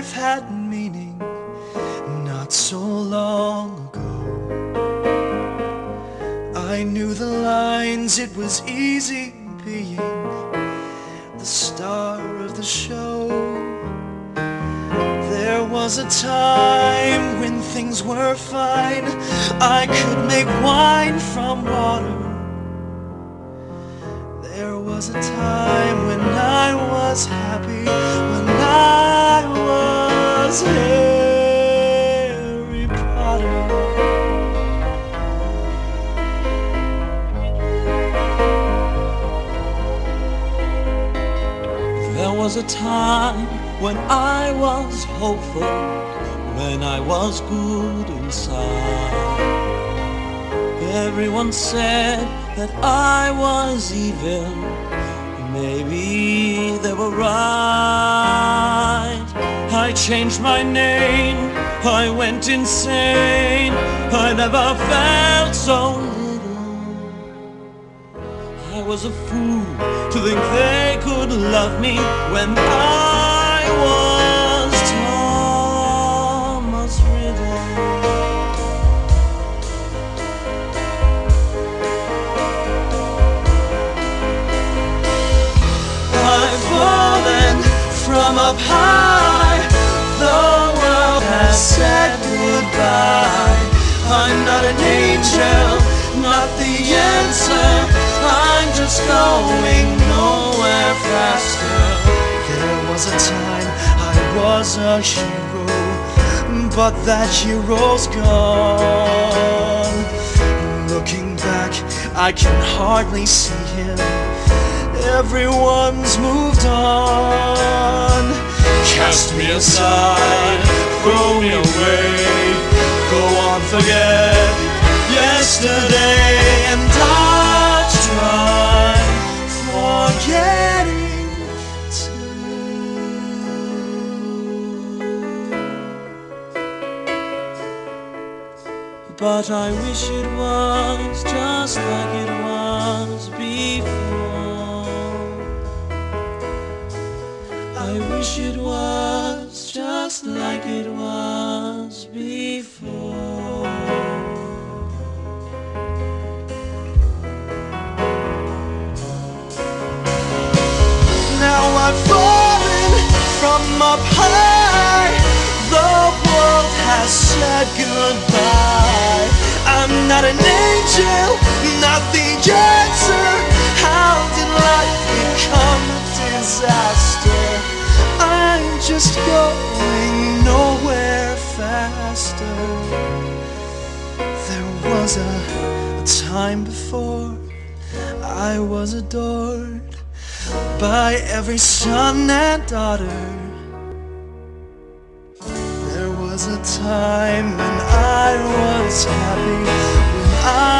life had meaning not so long ago. I knew the lines, it was easy being the star of the show. There was a time when things were fine. I could make wine from water. There was a time when I was happy, when I was Harry Potter. There was a time when I was hopeful, when I was good inside. Everyone said that I was evil, maybe they were right. I changed my name, I went insane, I never felt so little. I was a fool to think they could love me when I was Thomas Riddle. I've fallen from up high, the world has said goodbye. I'm not an angel, not the answer, I'm just going nowhere faster. There was a time I was a hero, but that hero's gone. Looking back, I can hardly see him, everyone's moved on. Cast me aside, throw me away, go on, forget yesterday, and but I wish it was just like it was before. I wish it was just like it was before. Now I've fallen from up high, the world has said goodbye. I'm not an angel, not the answer. How did life become a disaster? I'm just going nowhere faster. There was a time before I was adored by every son and daughter. There was a time when I was happy, when I